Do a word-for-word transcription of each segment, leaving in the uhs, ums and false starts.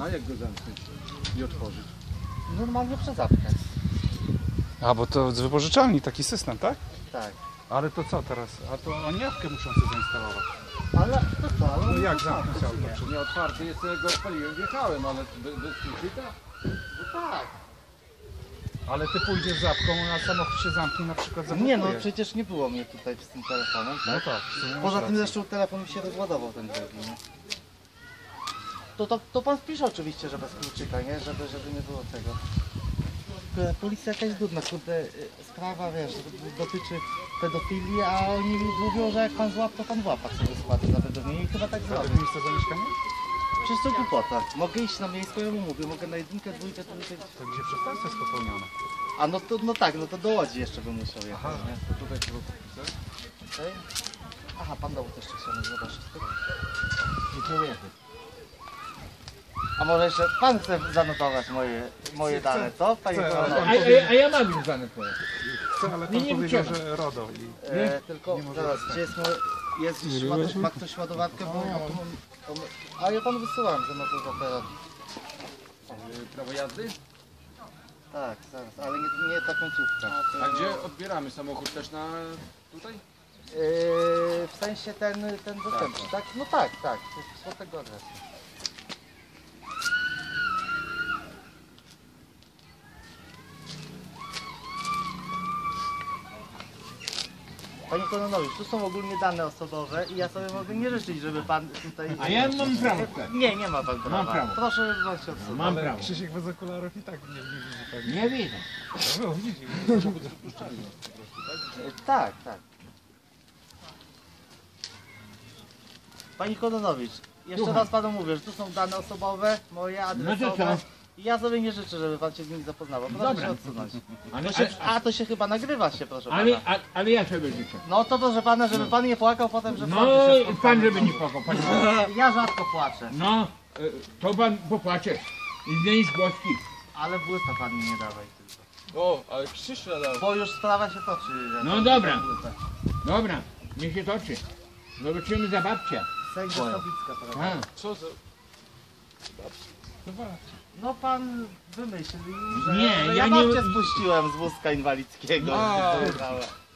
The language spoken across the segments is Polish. A jak go zamknąć i otworzyć? Normalnie przez apkę. A, bo to z wypożyczalni taki system, tak? Tak. Ale to co teraz? A to oni apkę muszą sobie zainstalować. Ale to co? No jak zamknąć apkę? Nie otwarty jest, ja go odpaliłem, wjechałem, ale bez kluczyka? No tak. Ale ty pójdziesz z apką, a samochód się zamknie na przykład zablokuje. Nie no, przecież nie było mnie tutaj z tym telefonem. Tak? No tak. Poza tym zresztą telefon mi się rozładował ten drugi. To, to, to pan wpisze oczywiście, że bez kluczyka, nie? Żeby, żeby nie było tego. Policja jakaś dudna, kurde, sprawa, wiesz, dotyczy pedofilii, a oni mówią, że jak pan złap, to pan łapa sobie składa za pedofilię i chyba tak zrobił. A miejsce zamieszkania? Przecież to głupota. Mogę iść na miejsce, ja mu mówię, mogę na jedynkę, dwójkę, trójkę. To gdzie przestępstwo jest popełnione? A no to, no tak, no to do Łodzi jeszcze bym musiał jechać. Aha, nie? To tutaj było kupić, okay. Aha, pan dał też czasami, zobaczcie. Dziękuję. A może jeszcze pan chce zanotować moje, moje dane, co? Panie chcę, ale a, a, a ja mam już dane twoje. Chcę, ale pan nie powiedział, że RODO i e, nie, tylko nie zaraz, gdzie jest moje... Jest, jest, ma ktoś ładowarkę, bo... A ja panu wysyłam zanotować. Prawo jazdy? Tak, zaraz, ale nie, nie ta końcówka. A, a gdzie odbieramy samochód? Też na... tutaj? E, w sensie ten, ten dostępny, tak, tak? No tak, tak, z złotego adresu. Panie Kononowicz, tu są ogólnie dane osobowe i ja sobie mogę nie życzyć, żeby pan tutaj... A ja mam prawo. Nie, nie ma pan prawa. Mam prawo. Proszę, żeby pan się odsunął. Mam prawo. Krzysiek bez okularów i tak nie widzi. Tak. Nie widzę. No, widzi. Tak, tak. Panie Kononowicz, jeszcze raz panu mówię, że tu są dane osobowe, moje adresowe. No, ja sobie nie życzę, żeby pan się z nimi zapoznawał, proszę się odsunąć. Ale, to się, a to się chyba nagrywa się, proszę pana. Ale, a, ale ja sobie życzę. No to proszę pana, żeby pan nie płakał potem, że no, pan się spotkał. Pan żeby nie płakał. Pan no, ja rzadko płaczę. No, to pan popłaczesz. I zmienisz głoski. Ale błyska pan mi nie dawaj tylko. O, ale krzyż dawaj. Bo już sprawa się toczy. No dobra, dobra, niech się toczy. Zobaczymy za babcia. Sędzia Sobicka, prawda? Co za... Babcia. No pan wymyślił, że nie, że ja, ja babcię nie... spuściłem z wózka inwalidzkiego. No,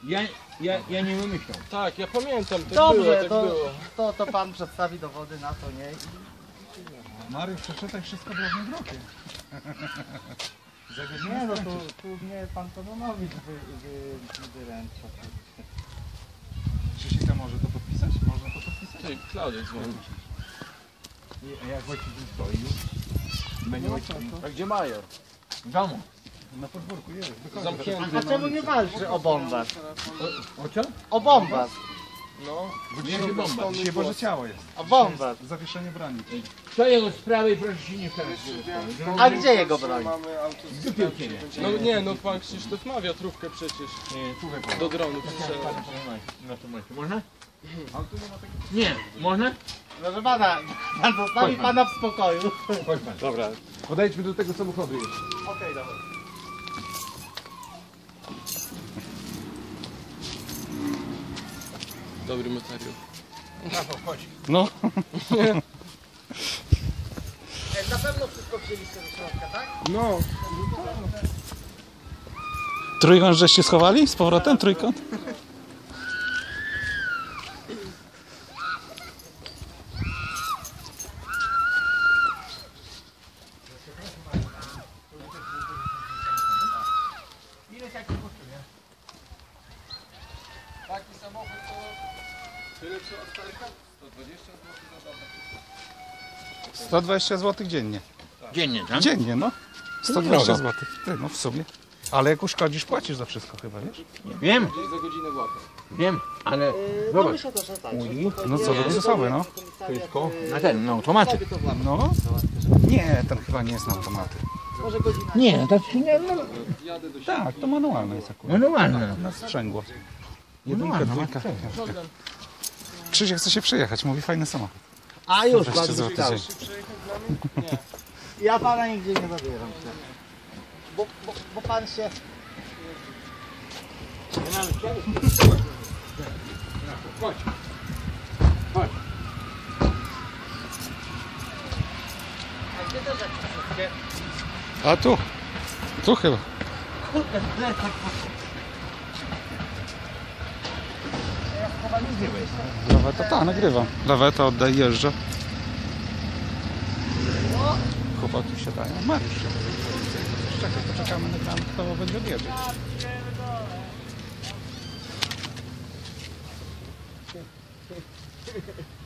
ja, ja, ja nie wymyślał. Tak, ja pamiętam, tak dobrze, było, tak to, było. To, to pan przedstawi dowody na to, nie? Mariusz, przeczytaj wszystko drobnym drukiem. Nie no, tu, tu mnie pan Kononowicz wy, wy, wyręcza. Krzysiek, może to podpisać? Można to podpisać? Ty, Klaudia dzwoni. A jak Wojtek stoi już? Będzie a gdzie major? W domu. Na podwórku jest. A czemu nie walczy o bombach? O, o co? O bombach. No, bo dzisiaj bomba. Bomba. Dzisiaj Boże Ciało jest. O bombach. Zawieszenie broni. Co jego sprawy, proszę się nie wstawiać. A gdzie jego broń? No nie, no pan Krzysztof ma wiatrówkę przecież. Do dronu. Można? Nie, można? Proszę pana, pan zostawi pana w spokoju. Chodź pan. Dobra, podejdźmy do tego samochodu jeszcze. Okej, dobra. Dobry materiał. Rafał, chodź. No. Na pewno wszystko wzięliście do środka, tak? No. Trójkąt żeście schowali z powrotem? Trójkąt? sto dwadzieścia złotych dziennie. Dziennie, tak? Dziennie, no. sto dwadzieścia złotych. Ty, no w sumie. Ale jak uszkodzisz, płacisz za wszystko chyba, wiesz? Nie wiem. Za godzinę łapę. Wiem, ale... Yy, no myślę też, że tak. No co, to jest sobie, no. Tylko na ten, na automaty. No. Nie, ten chyba nie jest na automaty. Może godzina... Nie, to nie... No... Tak, to manualne jest akurat. Manualne. Na sprzęgło. Jedynka, dwójka. Krzysiek chce się przejechać, mówi fajny samochód. A już, bardzo złoty dzień. Nie. Ja pana nigdzie nie zabieram się. Bo, bo, bo pan się... Chodź. Chodź. A tu? Tu chyba. Kurde, tak chyba nie zbiłeś. Laweta, tak, nagrywam. Laweta oddaj, jeżdżę. Chłopaki się dają. Mariusz się daje. Poczekamy na tam, kto będzie biegać.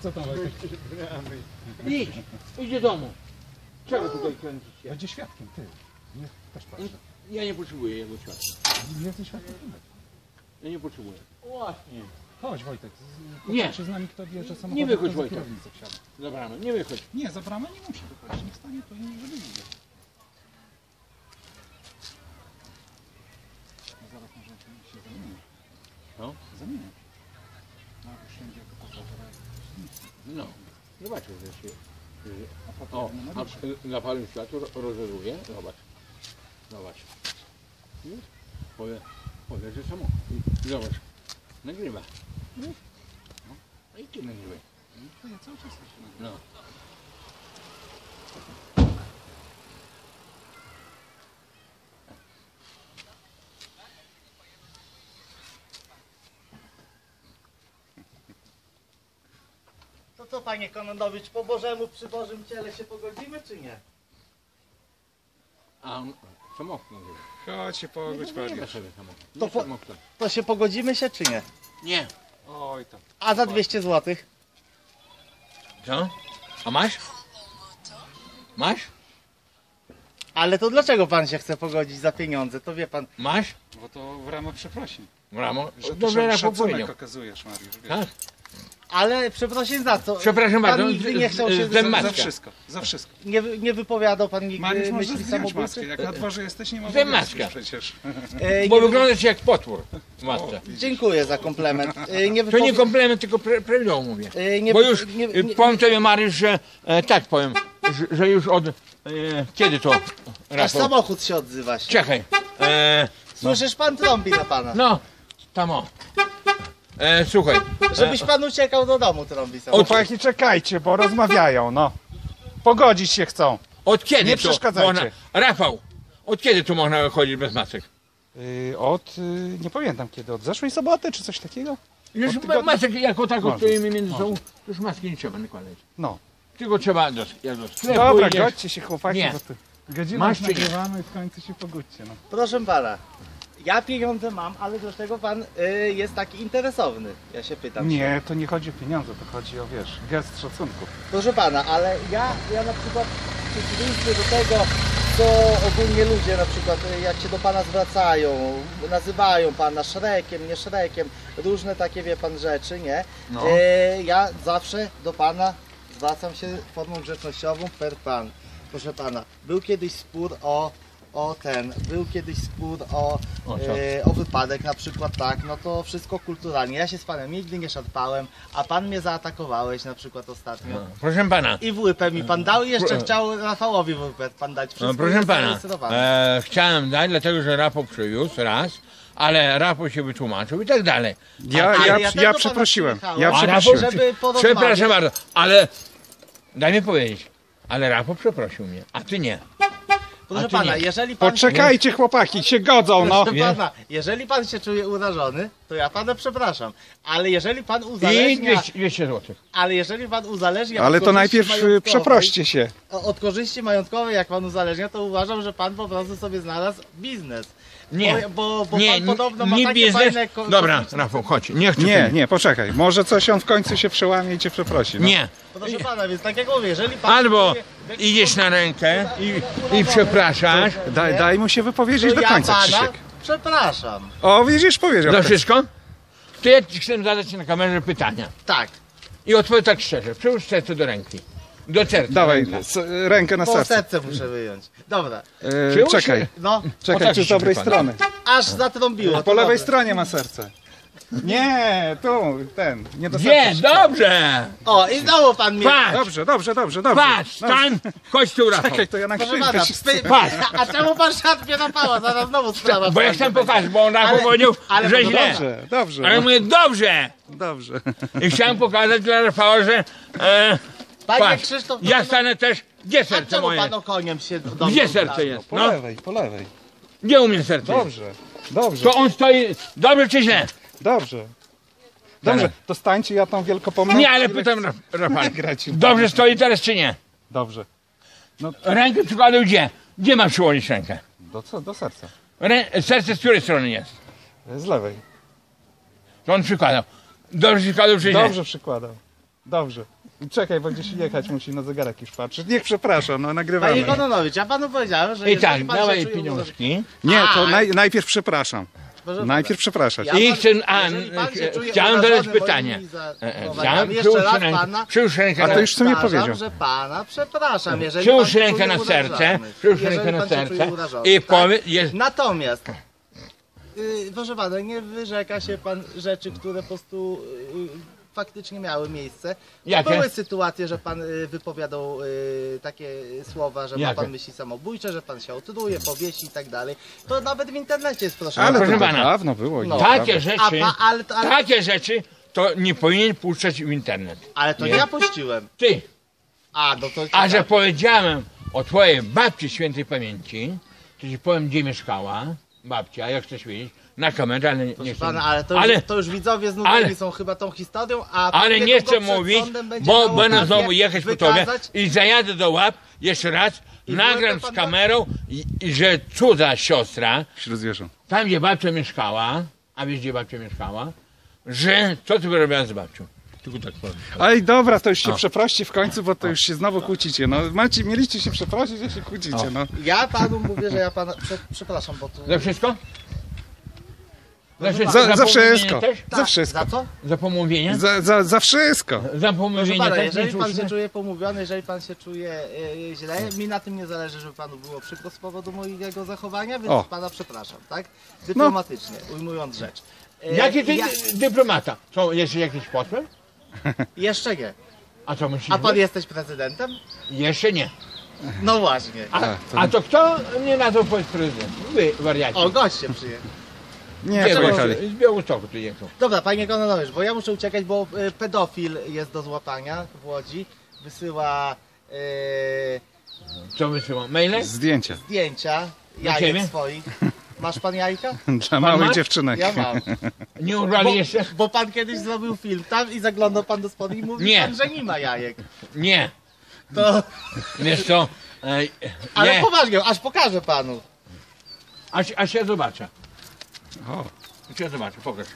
Co tam, Wojtek? Idź, idź do domu. Czego tutaj kręcić? Będzie świadkiem, ty. Nie, też patrzę. Ja nie potrzebuję jego świadka. Nie jesteś świadkiem? Ja nie potrzebuję. Właśnie. Chodź, Wojtek. Nie. Z nami kto wie, że samochód. Nie wychodź, Wojtek. Za bramę, nie wychodź. Nie, za bramę nie muszę wychodzić. Niech stanie tu i nie wyjdzie. No zaraz może się zamienię. No? Zamienię. No, wszędzie jako pokojowe. No, zobaczył, że się... O, a na palnym światło rozeruje, zobacz, zobacz, powie, powie, że samochód, zobacz, nagrywa, no i ty nagrywaj, to ja cały czas no. Co, panie Kononowicz, po Bożemu, przy Bożym ciele się pogodzimy, czy nie? A samochód. Chodź się pogodź, panie. To, po, to się pogodzimy się, czy nie? Nie. Oj tam. A za dwieście złotych? Co? A masz? Masz? Ale to dlaczego pan się chce pogodzić za pieniądze, to wie pan. Masz? Bo to w ramach przeprosin. W ramach? Dobrze, na szacunek okazujesz, Mariusz. Tak? Ale przepraszam za to. Przepraszam bardzo, nie chciał się za, za wszystko, za wszystko. Nie, nie wypowiadał pan nigdy Mariusz, myśli samobójstwa. Jak na dworze jesteś, nie ma maskę przecież. E, Bo wyglądasz jak potwór, matce. Dziękuję za komplement. E, nie wypowi... To nie komplement, tylko prawdą mówię. E, nie, Bo już nie, nie, nie, powiem tobie, Mariusz, że e, tak powiem, że, że już od... E, kiedy to? Aż samochód się odzywa się. Czekaj. E, Słyszysz, pan trąbi na pana. No, tam o. E, słuchaj. Żebyś pan uciekał do domu, trąbi samochód. Chłopaki, czekajcie, bo rozmawiają, no. Pogodzić się chcą. Od kiedy nie to przeszkadzajcie. Można... Rafał, od kiedy tu można chodzić bez masek? Yy, od... Yy, nie pamiętam kiedy, od zeszłej soboty czy coś takiego? Już tygodnia... masek jako tak odstoimy między sobą, już maski nie trzeba nakładać. No. Tylko trzeba do, ja do sklepu. Dobra, idziesz. Godźcie się, chłopaki. Nie. Godzinę już nagrywamy i w końcu się pogódźcie, no. Proszę pana. Ja pieniądze mam, ale dlaczego pan y, jest taki interesowny? Ja się pytam. Nie, to nie chodzi o pieniądze, to chodzi o, wiesz, gest szacunku. Proszę pana, ale ja, ja na przykład w przeciwieństwie do tego, co ogólnie ludzie na przykład, jak się do pana zwracają, nazywają pana Szrekiem, nie Szrekiem, różne takie, wie pan, rzeczy, nie? No. Y, ja zawsze do pana zwracam się formą grzecznościową per pan. Proszę pana, był kiedyś spór o... O ten, był kiedyś spór o, o, e, o wypadek na przykład, tak, no to wszystko kulturalnie. Ja się z panem nigdy nie szarpałem, a pan mnie zaatakowałeś na przykład ostatnio. No, proszę pana. I w łypę mi pan dał i jeszcze chciał Rafałowi w łypę pan dać. Wszystko no, proszę pana, e, chciałem dać, dlatego że Rafał przywiózł raz, ale Rafał się wytłumaczył i tak dalej. Ja, a, ja, ja, ja przeprosiłem. Ja przeprosiłem. Rafał, żeby przepraszam bardzo, ale daj mi powiedzieć, ale Rafał przeprosił mnie, a ty nie. Proszę pana, jeżeli pan... Poczekajcie chłopaki, się godzą, no. Proszę pana, jeżeli pan się czuje urażony, to ja pana przepraszam. Ale jeżeli pan uzależnia... I dwieście złotych. Ale jeżeli pan uzależnia... Ale to najpierw przeproście się. Od korzyści majątkowej, jak pan uzależnia, to uważam, że pan po prostu sobie znalazł biznes. Nie, bo, bo nie, pan podobno ma nie takie biznes. Fajne... Dobra, Rafał, chodź. Nie, nie, nie, poczekaj. Może coś on w końcu się przełamie i cię przeprosi. No. Nie. Proszę pana, więc tak jak mówię, jeżeli pan... Albo idziesz na rękę i, i przepraszasz. Daj, daj mu się wypowiedzieć do końca, Krzysiek. Przepraszam. O, widzisz, powiedział. To wszystko? To ja ci chcę zadać na kamerze pytania. Tak. I odpowiedz tak szczerze. Przyłóż serce do ręki. Do serca. Dawaj, rękę na serce. Po serce muszę wyjąć. Dobra. Eee, czekaj. No. Czekaj, czy z dobrej strony. Aż zatrąbiło. Po lewej dobre. Stronie ma serce. Nie, tu, ten. Nie, do nie dobrze. O, i znowu pan mnie. Patrz. Dobrze, dobrze, dobrze, dobrze. Patrz, stan, chodź tu, Rafał. Czekaj, to ja na krzyżę. A czemu pan szatkę napała? Zaraz znowu sprawa. Bo ja chciałem pokazać, bo on Rafał powiedział, że źle. Dobrze, dobrze. Ale mówię, dobrze. Dobrze. I chciałem pokazać dla Rafała, że... E, Panie Krzysztof, ja stanę też Gdzie serce moje? A czemu pan okoniem się do domu? Gdzie serce jest? No. Po lewej, po lewej. Gdzie u mnie serce? Dobrze, dobrze. To on stoi, dobrze czy źle? Dobrze. Dobrze, to stańcie, ja tą wielkopomnę... Nie, ale pytam Rafał, dobrze stoi teraz czy nie? Dobrze. No to... Rękę przykładam gdzie? Gdzie mam przyłożyć rękę? Do, co? Do serca. Rę... Serce z której strony jest? Z lewej. To on przykładał. Dobrze przykładał czy nie? Dobrze przykładał. Dobrze. Czekaj, bo gdzieś jechać musi, na zegarek już patrzeć. Niech przepraszam, no nagrywamy. Panie Kononowicz, ja panu powiedziałem, że... I tak, dawaj pieniążki. Nie, to naj, najpierw przepraszam. Proszę najpierw przepraszam. Ja I chcę, a, chciałem zadać pytanie. Chciałem przyłóż rękę, a to już co mi powiedział. Że pana przepraszam, jeżeli przyłóż rękę na serce, przyłóż rękę na serce i powiedz... Natomiast... Yy, proszę pana, nie wyrzeka się pan rzeczy, które po prostu... Yy, faktycznie miały miejsce. No były sytuacje, że pan wypowiadał y, takie słowa, że ma pan myśli samobójcze, że pan się otruje, powiesi i tak dalej. To nawet w internecie jest, proszę. Ale proszę pana, dawno było. No. Takie rzeczy, pa, ale, ale... takie rzeczy to nie powinien puszczać w internet. Ale to nie ja puściłem. Ty. A, no to A że tak. powiedziałem o twojej babci świętej pamięci, to ci powiem, gdzie mieszkała babcia, jak chcesz wiedzieć. Na kamerę, ale nie chcę. Pana, ale, to już, ale to już widzowie znudzeni są chyba tą historią, a... Ale nie chcę mówić, bo będę znowu jechać po tobie i zajadę do łap jeszcze raz, I nagram z kamerą, i, i, że cudza siostra, tam gdzie babcia mieszkała, a wiesz gdzie babcia mieszkała, że co ty wyrobiła z babcią? Tak powiem. Ej, dobra, to już się o. przeproście w końcu, bo to już się znowu kłócicie. No, macie, mieliście się przeprosić, że się kłócicie, no. Ja panu mówię, że ja pana... Prze przepraszam, bo to... Za wszystko? Za, za, za wszystko. Ta, za wszystko. Za co? Za pomówienie? Za, za, za wszystko. Za pomówienie. Pana, jeżeli pan się czuje pomówiony, jeżeli pan się czuje yy, źle, mi na tym nie zależy, żeby panu było przykro z powodu mojego zachowania, więc o. pana przepraszam, tak? Dyplomatycznie, no. ujmując rzecz. Yy, Jaki ty ja... dyplomata? Są jeszcze jakieś posłem? Jeszcze nie. A co myślisz? A pan jesteś prezydentem? Jeszcze nie. No właśnie. A, a, to... a to kto mnie nazwał prezydentem? Wy, wariaci. O, goście przyjechał. Nie, nie z Białostoku tu jechał. Dobra, panie Kononowicz, bo ja muszę uciekać, bo y, pedofil jest do złapania w Łodzi. Wysyła... Y, Co wysyła? Maile? Zdjęcia. Zdjęcia jajek swoich. Masz pan jajka? Dla małej dziewczynek. Ja mam. Nie urwali jeszcze? Bo pan kiedyś zrobił film tam i zaglądał pan do spodu i mówił pan, że nie ma jajek. Nie. To... Wiesz co? Ej, ale poważnie, aż pokażę panu. Aż, aż ja zobaczę. O, cię zobaczę, pokaż.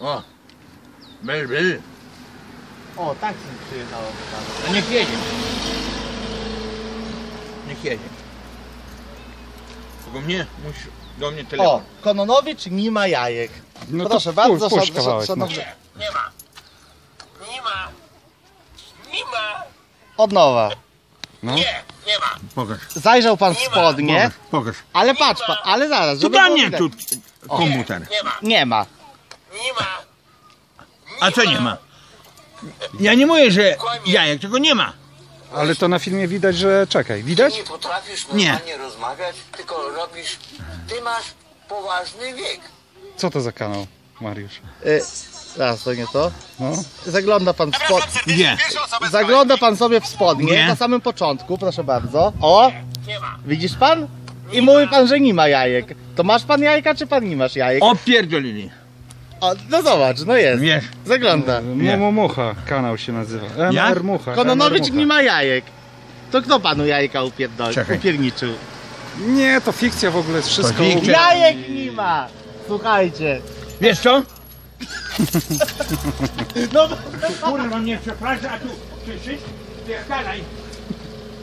O, bel, bel. O, tak się przyjechało. No niech jedzie. Niech jedzie. Tylko mnie, musisz do mnie telefon. O, Kononowicz nie ma jajek. No proszę bardzo, pusz, pusz szanowni. Nie, nie ma. Nie ma. Nie ma. Od nowa. No. Nie, nie ma. Pokaż. Zajrzał pan w spodnie. Pokaż. Ale patrz pan, ale zaraz. Tu dla mnie tu komputer. Nie, nie ma. Nie ma. Nie ma. A co nie ma? Ja nie mówię, że jajek, tego nie ma. Ale to na filmie widać, że czekaj, widać? Ty nie potrafisz normalnie rozmawiać, tylko robisz. Ty masz poważny wiek. Co to za kanał, Mariusz? Y Teraz to nie to. No. Zagląda pan w spodnie. Nie. Zagląda pan sobie w spodnie nie. na samym początku, proszę bardzo. O! Nie ma. Widzisz pan? Nie I ma. mówi pan, że nie ma jajek. To masz pan jajka, czy pan nie masz jajek? Opierdolili. O, no zobacz, no jest. Nie. Zagląda. M-r-mucha kanał się nazywa. M-r-mucha. Kononowicz nie ma jajek. To kto panu jajka upierdolił? Upierniczył. Nie, to fikcja w ogóle jest wszystko. Jajek nie ma! Słuchajcie. Wiesz co? No, kurwa mnie przepraszam, a tu krzyczysz? Pierdalaj!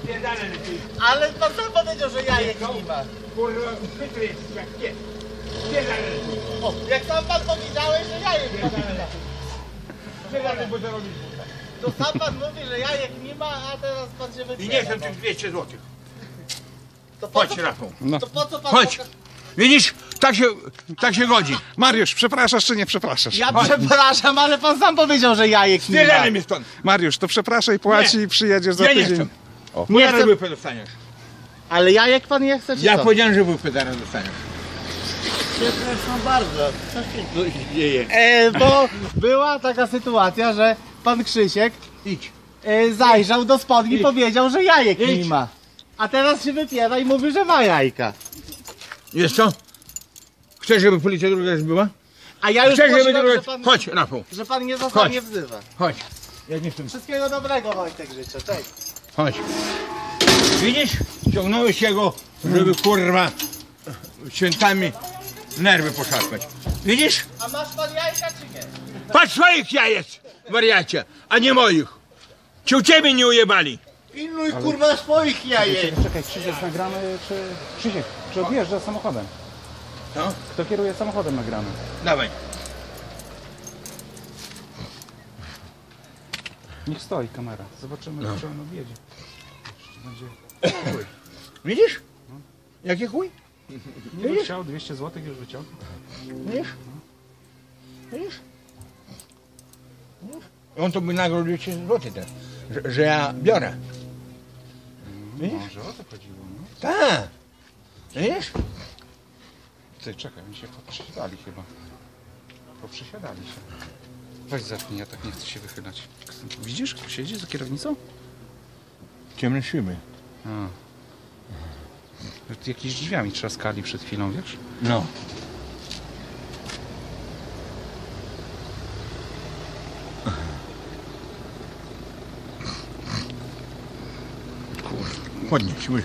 Pierdalaj lepiej! Ale pan sam powiedział, że jajek nie ma! Kurwa, chytry jest jak nie! Pierdalaj lepiej! O, jak sam pan powiedziałeś, że jajek nie ma! Pierdalaj, bo zarobisz buta! To sam pan mówi, że jajek nie ma, a teraz pan się wypiera! I nie chcę tych dwieście złotych! To po Chodź, Rafał! No. To po co pan... Chodź! Widzisz? Tak się, tak się godzi. Mariusz, przepraszasz czy nie przepraszasz? Ja przepraszam, ale pan sam powiedział, że jajek nie ma. Mnie stąd. Mariusz, to przepraszaj, płaci nie. i przyjedziesz za ja tydzień. Nie o. Nie chcę. Byłby dostaniesz. Ale jajek pan nie chce, czy Ja co? powiedziałem, że byłby zaraz dostaniesz. Przepraszam bardzo. Co się tu dzieje? E, bo była taka sytuacja, że pan Krzysiek... Idź. y, zajrzał do spodni i powiedział, że jajek Idź. nie ma. A teraz się wypiera i mówi, że ma jajka. Wiesz co? Chcesz, żeby policja druga już była? A ja już Chcesz, żeby druga... że pan... Chodź, Rafał. Że pan nie zostanie wzywa. Chodź. Ja nie chcę. Wszystkiego dobrego, Wojtek, życzę. Cześć. Chodź. Widzisz? Ciągnąłeś jego, żeby kurwa świętami nerwy poszarpać. Widzisz? A masz pan jajka czy nie? Patrz swoich jajec, wariacie, a nie moich. Ci u ciebie nie ujebali. Pilnuj Ale... kurwa swoich jajek. Czekaj, Krzysiek, nagramy, czy... Krzysiek, czy odjeżdża samochodem? Co? Kto kieruje samochodem, nagramy. Dawaj. Niech stoi kamera, zobaczymy, no. czy on odjedzie. Będzie... Chuj. Widzisz? No. Jaki chuj? Nie Widzisz? Chciał dwieście złotych już wyciągnął. Widzisz? No. Widzisz? On to by nagrodził dwieście złotych teraz, że, że ja biorę. Widzisz? Może o to chodziło, no? Tak! Widzisz? Ty, czekaj, oni się poprzysiadali chyba. Poprzysiadali się. Weź zacznij, ja tak nie chcę się wychylać. Widzisz, kto siedzi za kierownicą? Ciemne szyby. A. Jakieś drzwiami trzaskali przed chwilą, wiesz? No. Podnieś, wyśmiej.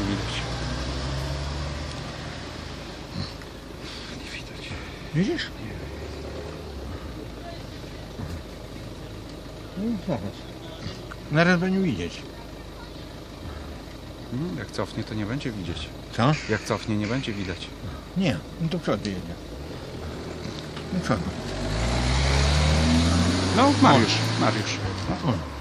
Nie widać. Nie widać. Widzisz? Nie. No, zaraz. Naraz będzie widzieć. Jak cofnie, to nie będzie widzieć. Co? Jak cofnie, nie będzie widać. Nie, no to przodu jedzie. No przodu. No, Mariusz, Mariusz. No.